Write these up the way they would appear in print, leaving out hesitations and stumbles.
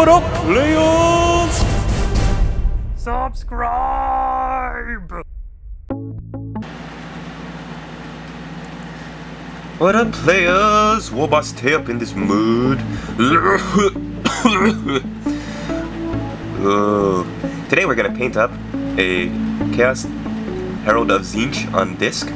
What up, players? Subscribe! What up, players? WarbossTae up in this mood. Oh. Today we're gonna paint up a Chaos Herald of Tzeentch on disc.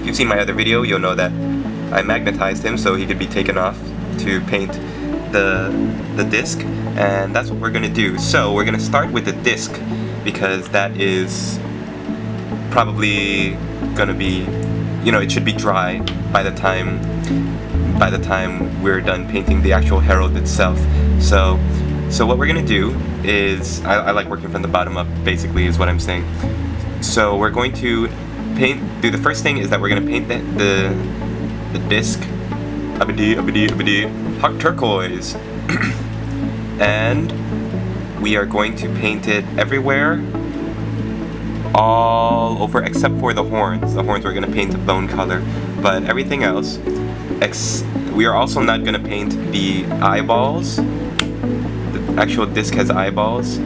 If you've seen my other video, you'll know that I magnetized him so he could be taken off to paint the disc, and that's what we're gonna do. So we're gonna start with the disc because that is probably gonna be, you know, it should be dry by the time we're done painting the actual herald itself. So what we're gonna do is I like working from the bottom up, basically, is what I'm saying. So we're going to paint. Do the first thing is that we're gonna paint the disc. Hawk Turquoise. And we are going to paint it everywhere, all over, except for the horns. The horns we're going to paint a bone color, but everything else, we are also not going to paint the eyeballs. The actual disc has eyeballs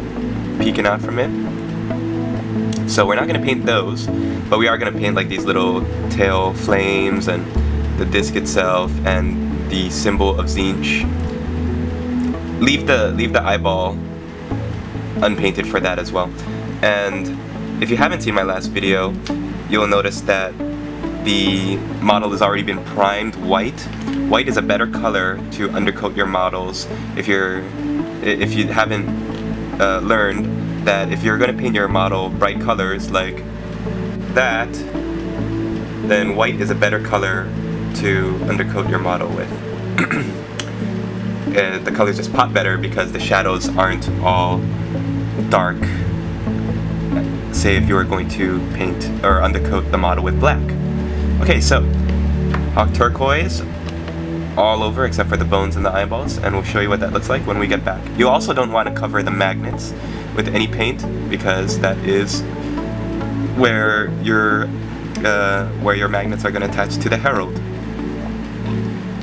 peeking out from it, so we're not going to paint those, but we are going to paint like these little tail flames and the disc itself and the symbol of Tzeentch. Leave the eyeball unpainted for that as well. And if you haven't seen my last video, you'll notice that the model has already been primed white. White is a better color to undercoat your models. If you haven't learned that if you're going to paint your model bright colors like that, then white is a better color to undercoat your model with. The colors just pop better because the shadows aren't all dark. Say if you were going to paint or undercoat the model with black. Okay, so Hawk Turquoise all over except for the bones and the eyeballs, and we'll show you what that looks like when we get back. You also don't want to cover the magnets with any paint because that is where your magnets are going to attach to the herald.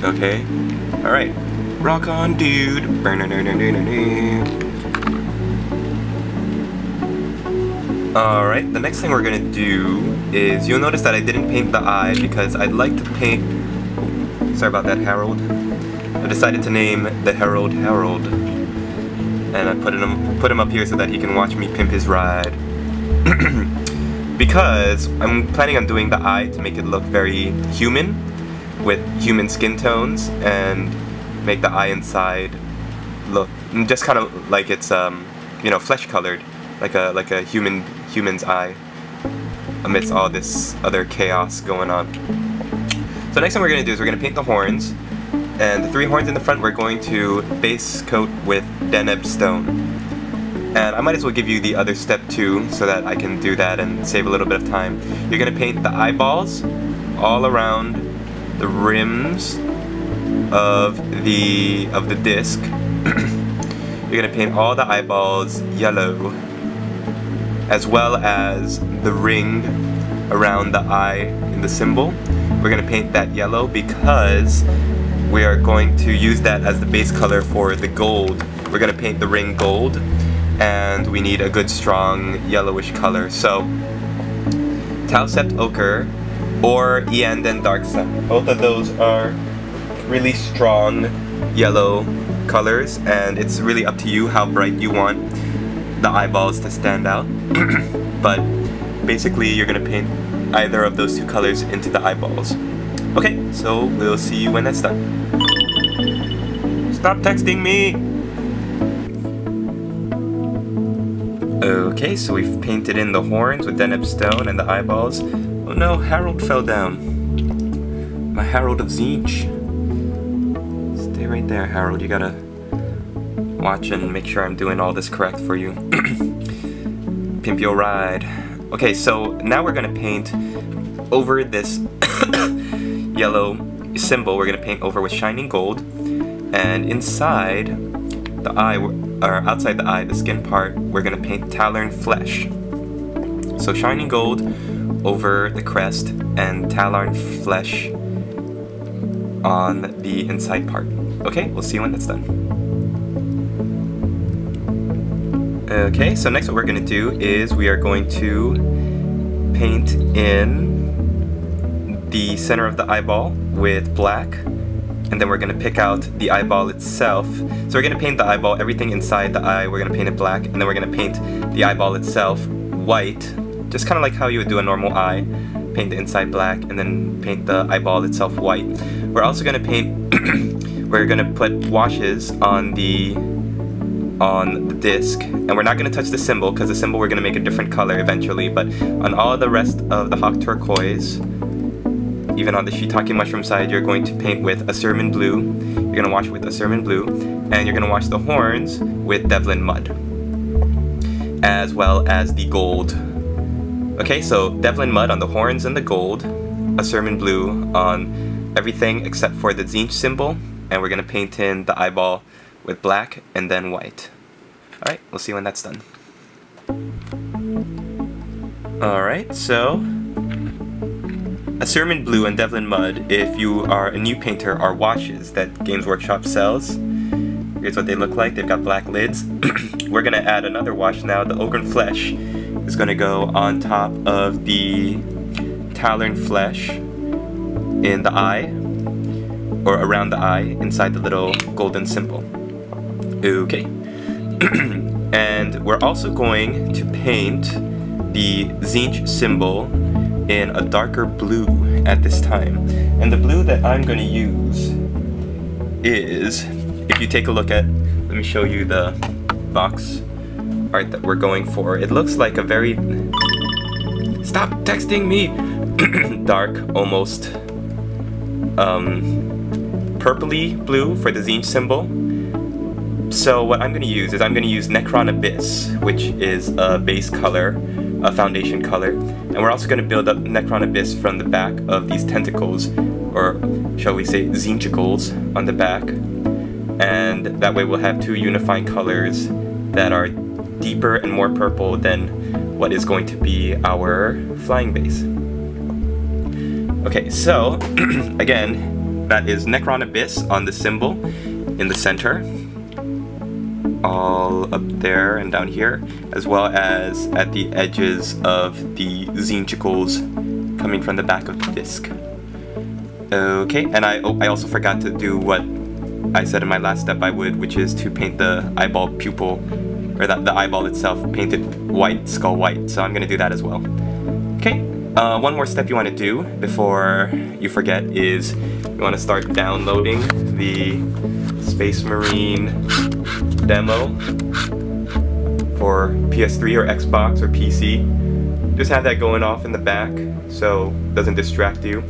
Okay, alright. Rock on, dude! Alright, the next thing we're going to do is, you'll notice that I didn't paint the eye because I'd like to paint... Oh, sorry about that, herald. I decided to name the herald Herald. And I put him up here so that he can watch me pimp his ride. Because I'm planning on doing the eye to make it look very human, with human skin tones, and make the eye inside look just kind of like it's you know, flesh colored, like a human's eye amidst all this other chaos going on. So next thing we're gonna do is we're gonna paint the horns, and the three horns in the front we're going to base coat with Dheneb Stone. And I might as well give you the other step too, so that I can do that and save a little bit of time. You're going to paint the eyeballs all around the rims of the disc. You're going to paint all the eyeballs yellow, as well as the ring around the eye in the symbol. We're going to paint that yellow because we are going to use that as the base color for the gold. We're going to paint the ring gold, and we need a good strong yellowish color. So Tausept Ochre or Iyanden Darksun, both of those are really strong yellow colors, and it's really up to you how bright you want the eyeballs to stand out. But basically you're gonna paint either of those two colors into the eyeballs. Okay, so we'll see you when that's done. Stop texting me! Okay, so we've painted in the horns with Dheneb Stone and the eyeballs. Oh no, herald fell down. My Herald of Tzeentch. Stay right there, Herald. You gotta watch and make sure I'm doing all this correct for you. Pimp your ride. Okay, so now we're gonna paint over this yellow symbol. We're gonna paint over with Shining Gold. And inside the eye, or outside the eye, the skin part, we're going to paint Tallarn Flesh. So Shining Gold over the crest and Tallarn Flesh on the inside part. Okay, we'll see you when that's done. Okay, so next what we're going to do is we are going to paint in the center of the eyeball with black, and then we're going to pick out the eyeball itself. So we're going to paint the eyeball, everything inside the eye, we're going to paint it black, and then we're going to paint the eyeball itself white, just kind of like how you would do a normal eye, paint the inside black, and then paint the eyeball itself white. We're also going to paint, we're going to put washes on the disc, and we're not going to touch the symbol because the symbol we're going to make a different color eventually, but on all the rest of the Hawk Turquoise, even on the shiitake mushroom side, you're going to paint with Asurmen Blue, you're going to wash with Asurmen Blue, and you're going to wash the horns with Devlan Mud, as well as the gold. Okay, so Devlan Mud on the horns and the gold, Asurmen Blue on everything except for the Tzeentch symbol, and we're going to paint in the eyeball with black and then white. Alright, we'll see when that's done. Alright, so Asurmen Blue and Devlan Mud, if you are a new painter, are washes that Games Workshop sells. Here's what they look like. They've got black lids. We're going to add another wash now. The Ogryn Flesh is going to go on top of the Tallarn Flesh in the eye, or around the eye, inside the little golden symbol. Okay. And we're also going to paint the Tzeentch symbol in a darker blue at this time. And the blue that I'm going to use is, if you take a look at, let me show you the box art that we're going for. It looks like a very, stop texting me, dark, almost purpley blue for the Tzeentch symbol. So what I'm going to use is I'm going to use Necron Abyss, which is a base color, a foundation color, and we're also going to build up Necron Abyss from the back of these tentacles, or shall we say Tzeentchicles on the back, and that way we'll have two unifying colors that are deeper and more purple than what is going to be our flying base. Okay, so again, that is Necron Abyss on the symbol in the center, all up there and down here, as well as at the edges of the Tzeentchicles coming from the back of the disc. Okay, and I also forgot to do what I said in my last step I would, which is to paint the eyeball pupil, or the eyeball itself, painted white, skull white, so I'm going to do that as well. Okay. One more step you want to do before you forget is you want to start downloading the Space Marine demo for PS3 or Xbox or PC. Just have that going off in the back so it doesn't distract you.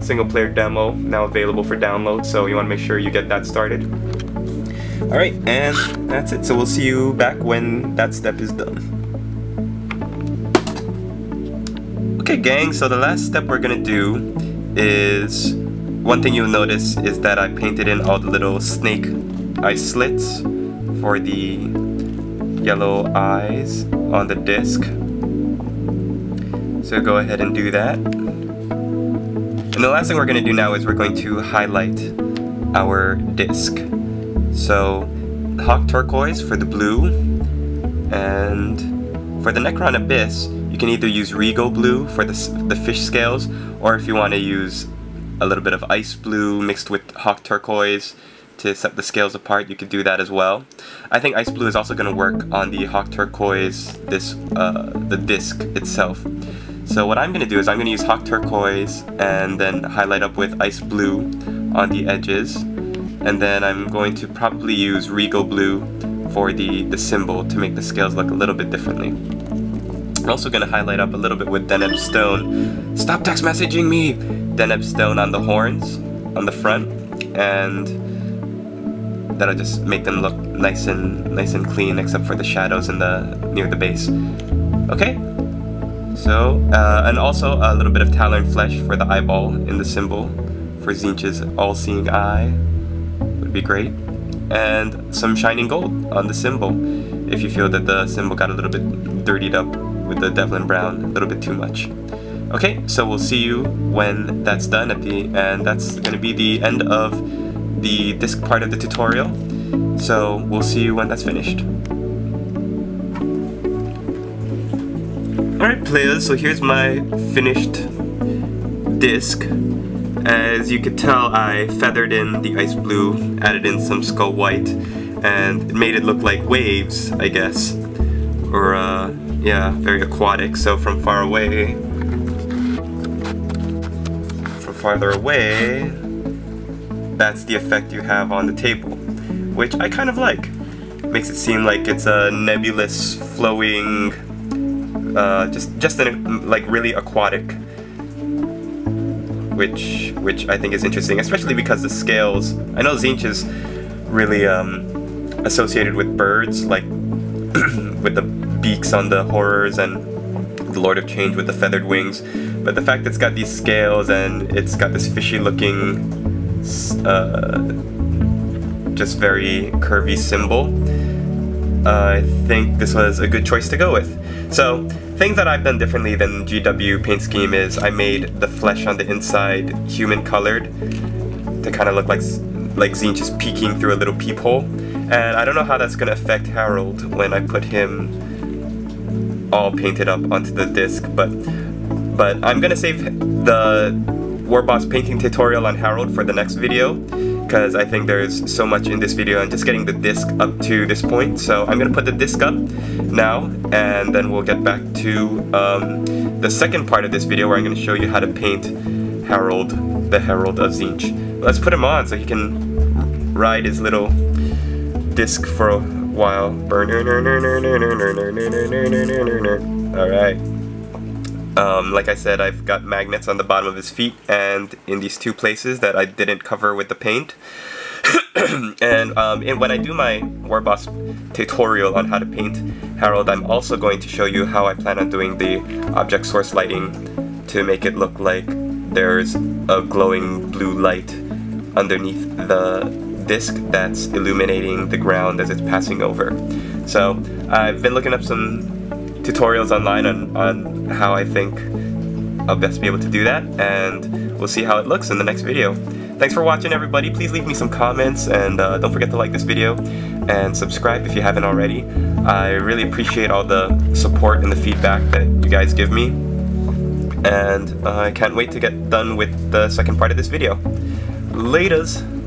Single player demo now available for download, so you want to make sure you get that started. Alright, and that's it. So we'll see you back when that step is done. Okay gang, so the last step we're gonna do is, one thing you'll notice is that I painted in all the little snake eye slits for the yellow eyes on the disc. So go ahead and do that. And the last thing we're gonna do now is we're going to highlight our disc. So Hawk Turquoise for the blue, and for the Necron Abyss, you can either use Regal Blue for the fish scales, or if you want to use a little bit of Ice Blue mixed with Hawk Turquoise to set the scales apart, you could do that as well. I think Ice Blue is also going to work on the Hawk Turquoise, the disc itself. So what I'm going to do is I'm going to use Hawk Turquoise and then highlight up with Ice Blue on the edges, and then I'm going to probably use Regal Blue for the symbol to make the scales look a little bit differently. I'm also going to highlight up a little bit with Dheneb Stone. Stop text messaging me! Dheneb Stone on the horns, on the front, and that'll just make them look nice and clean, except for the shadows in the near the base. Okay. So, and also a little bit of Tallarn Flesh for the eyeball in the symbol for Tzeentch's all-seeing eye would be great, and some Shining Gold on the symbol if you feel that the symbol got a little bit dirtied up with the Devlan Brown, a little bit too much. Okay, so we'll see you when that's done, and that's going to be the end of the disc part of the tutorial, so we'll see you when that's finished. Alright players, so here's my finished disc. As you could tell, I feathered in the ice blue, added in some skull white, and it made it look like waves, I guess. Or, yeah, very aquatic, so from far away... From farther away... That's the effect you have on the table, which I kind of like. Makes it seem like it's a nebulous, flowing, just really aquatic, which I think is interesting, especially because the scales. I know Tzeentch is really associated with birds, like with the beaks on the horrors and the Lord of Change with the feathered wings. But the fact that it's got these scales and it's got this fishy-looking, just very curvy symbol. I think this was a good choice to go with. So, things that I've done differently than GW paint scheme is I made the flesh on the inside human colored to kind of look like Tzeentch just peeking through a little peephole. And I don't know how that's going to affect Harold when I put him all painted up onto the disc, but I'm going to save the Warboss painting tutorial on Harold for the next video, because I think there's so much in this video and just getting the disc up to this point. So I'm gonna put the disc up now, and then we'll get back to the second part of this video where I'm gonna show you how to paint Harold, the Herald of Tzeentch. Let's put him on so he can ride his little disc for a while. Alright. Like I said, I've got magnets on the bottom of his feet and in these two places that I didn't cover with the paint. And when I do my Warboss tutorial on how to paint Harold, I'm also going to show you how I plan on doing the object source lighting to make it look like there's a glowing blue light underneath the disc that's illuminating the ground as it's passing over. So I've been looking up some tutorials online on how I think I'll best be able to do that, and we'll see how it looks in the next video. Thanks for watching, everybody. Please leave me some comments, and don't forget to like this video and subscribe if you haven't already. I really appreciate all the support and the feedback that you guys give me, and I can't wait to get done with the second part of this video. Laters!